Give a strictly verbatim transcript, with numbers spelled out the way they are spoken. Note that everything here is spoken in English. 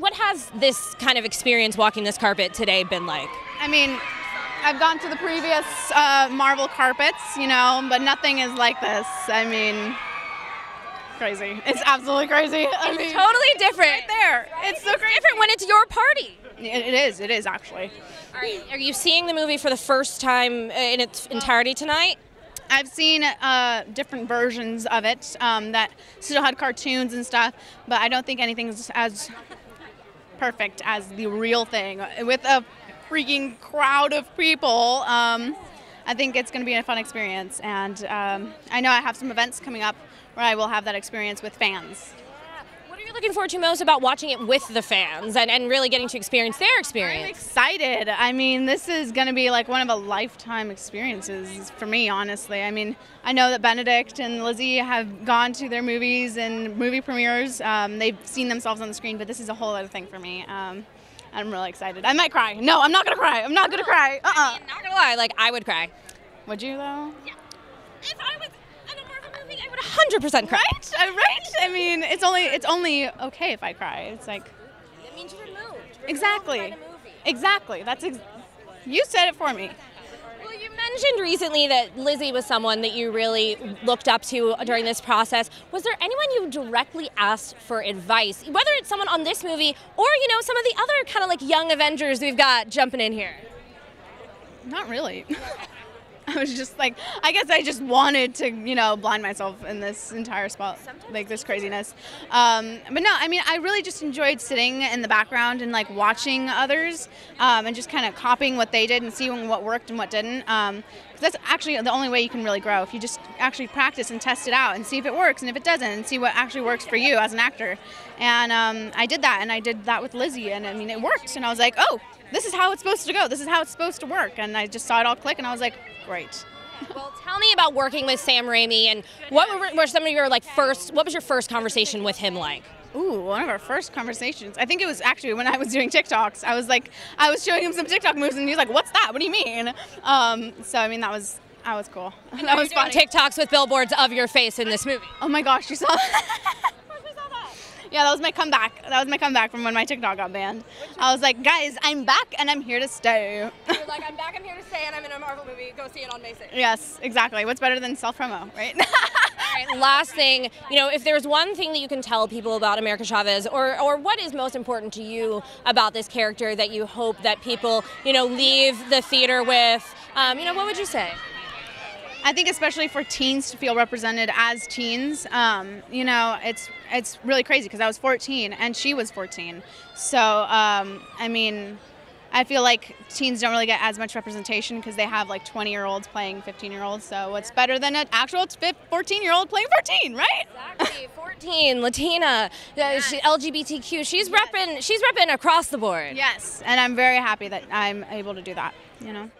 What has this kind of experience walking this carpet today been like? I mean, I've gone to the previous uh, Marvel carpets, you know, but nothing is like this. I mean, crazy. It's absolutely crazy. I it's mean, totally different. It's right there. Right? It's so it's crazy. Different when it's your party. It is. It is, actually. Are you, are you seeing the movie for the first time in its entirety tonight? I've seen uh, different versions of it um, that still had cartoons and stuff, but I don't think anything's as perfect as the real thing. With a freaking crowd of people, um, I think it's going to be a fun experience. And um, I know I have some events coming up where I will have that experience with fans. Looking forward to most about watching it with the fans and, and really getting to experience their experience? I'm excited. I mean, this is going to be like one of a lifetime experiences for me, honestly. I mean, I know that Benedict and Lizzie have gone to their movies and movie premieres. Um, they've seen themselves on the screen, but this is a whole other thing for me. Um, I'm really excited. I might cry. No, I'm not going to cry. I'm not going to cry. Uh-uh. I mean, not going to lie. Like, I would cry. Would you, though? Yeah. If I was... one hundred percent cry. Right? Right? I mean, it's only it's only okay if I cry. It's like... It means you're moved. You're exactly. Moved by the movie. Exactly. That's ex You said it for me. Well, you mentioned recently that Lizzie was someone that you really looked up to during this process. Was there anyone you directly asked for advice? Whether it's someone on this movie or, you know, some of the other kind of like young Avengers we've got jumping in here? Not really. I was just like, I guess I just wanted to, you know, blind myself in this entire spot, like this craziness. Um, but no, I mean, I really just enjoyed sitting in the background and like watching others um, and just kind of copying what they did and seeing what worked and what didn't. Um, 'cause that's actually the only way you can really grow, if you just actually practice and test it out and see if it works and if it doesn't and see what actually works for you as an actor. And um, I did that, and I did that with Lizzie, and I mean, it worked. And I was like, oh, this is how it's supposed to go. This is how it's supposed to work. And I just saw it all click, and I was like, great. Well, tell me about working with Sam Raimi, and what were, were some of your like first, what was your first conversation with him like? Ooh, one of our first conversations. I think it was actually when I was doing TikToks. I was like, I was showing him some TikTok moves, and he was like, what's that? What do you mean? Um, so, I mean, that was, that was cool. And that was fun. TikToks with billboards of your face in this movie. Oh my gosh, you saw that? Yeah, that was my comeback. That was my comeback from when my TikTok got banned. I was like, guys, I'm back and I'm here to stay. You're like, I'm back, I'm here to stay, and I'm in a Marvel movie. Go see it on May sixth. Yes, exactly. What's better than self-promo, right? All right, last thing. You know, if there's one thing that you can tell people about America Chavez, or, or what is most important to you about this character that you hope that people, you know, leave the theater with, um, you know, what would you say? I think especially for teens to feel represented as teens, um, you know, it's it's really crazy because I was fourteen and she was fourteen. So, um, I mean, I feel like teens don't really get as much representation because they have like twenty-year-olds playing fifteen-year-olds. So what's better than an actual fourteen-year-old playing fourteen, right? Exactly. fourteen, Latina, yes. She, L G B T Q. She's yes. repping, she's repping across the board. Yes, and I'm very happy that I'm able to do that, you know.